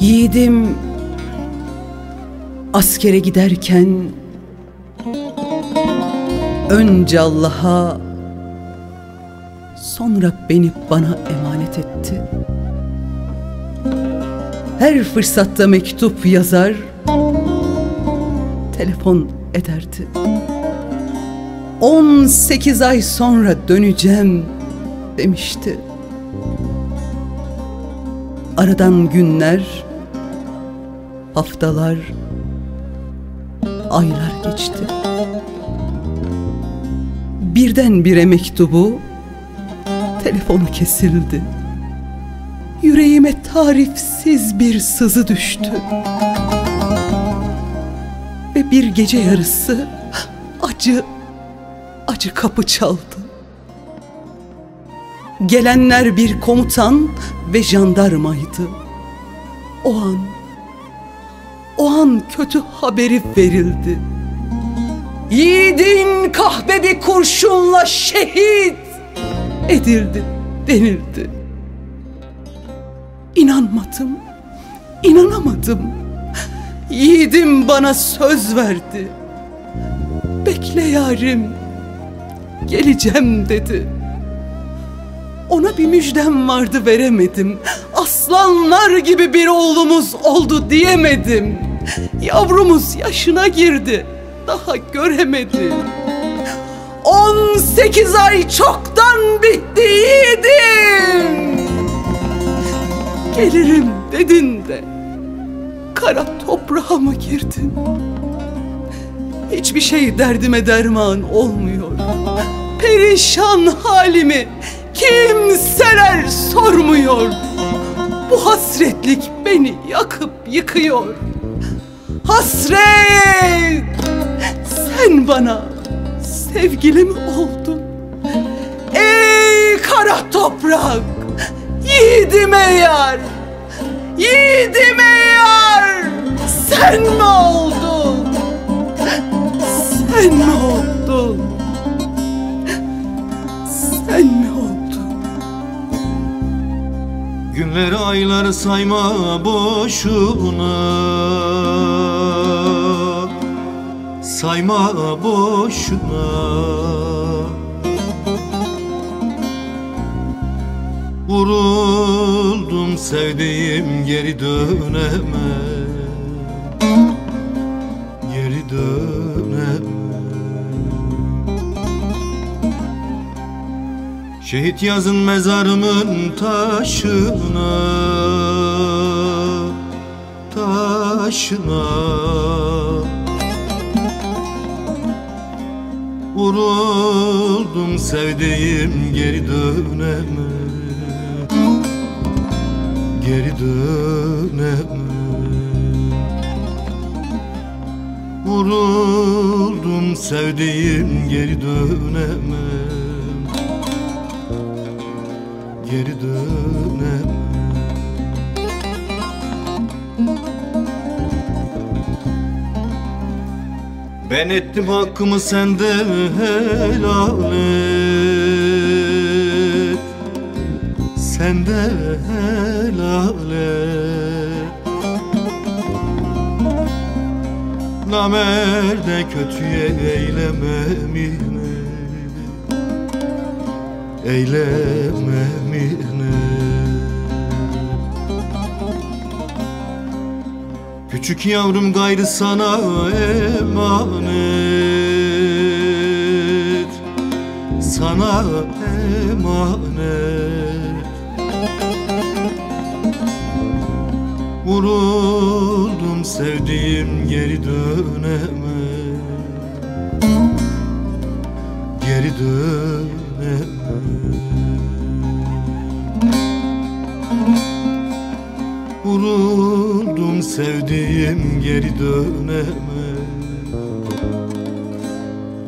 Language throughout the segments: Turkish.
Yiğidim askere giderken önce Allah'a, sonra beni bana emanet etti. Her fırsatta mektup yazar, telefon ederdi. 18 ay sonra döneceğim demişti. Aradan günler, haftalar, aylar geçti. Birdenbire mektubu, telefonu kesildi. Yüreğime tarifsiz bir sızı düştü. Ve bir gece yarısı acı kapı çaldı. Gelenler bir komutan ve jandarmaydı. O an kötü haberi verildi. Yiğidin kahpe bir kurşunla şehit edildi denildi. İnanmadım, inanamadım. Yiğidim bana söz verdi. Bekle yarim, geleceğim dedi. Ona bir müjdem vardı, veremedim. Aslanlar gibi bir oğlumuz oldu diyemedim. Yavrumuz yaşına girdi, daha göremedi. 18 ay çoktan bitti Yiğidim. Gelirim dedin de kara toprağa mı girdin? Hiçbir şey derdime derman olmuyor. Perişan halimi kimseler sormuyor. Bu hasretlik beni yakıp yıkıyor. Hasret, sen bana sevgilim oldun. Ey kara toprak, yiğidime yar, yiğidime yar. Sen mi oldun? Sen mi oldun? Sen mi oldun? Günleri ayları sayma boşuna. Sayma boşuna. Vuruldum sevdiğim, geri dönemem. Geri dönemem. Şehit yazın mezarımın taşına. Taşına. Vuruldum sevdiğim, geri dönemem. Geri dönemem. Vuruldum sevdiğim, geri dönemem. Geri dönemem. Ben ettim hakkımı, sen de helal et. Sen de helal et. Namerde kötüye eylemem yine. Eylemem yine. Küçük yavrum gayrı sana emanet. Sana emanet. Vuruldum sevdiğim, geri dönemem. Geri dönemem. Vuruldum sevdiğim, geri dönemem.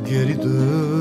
Geri dön.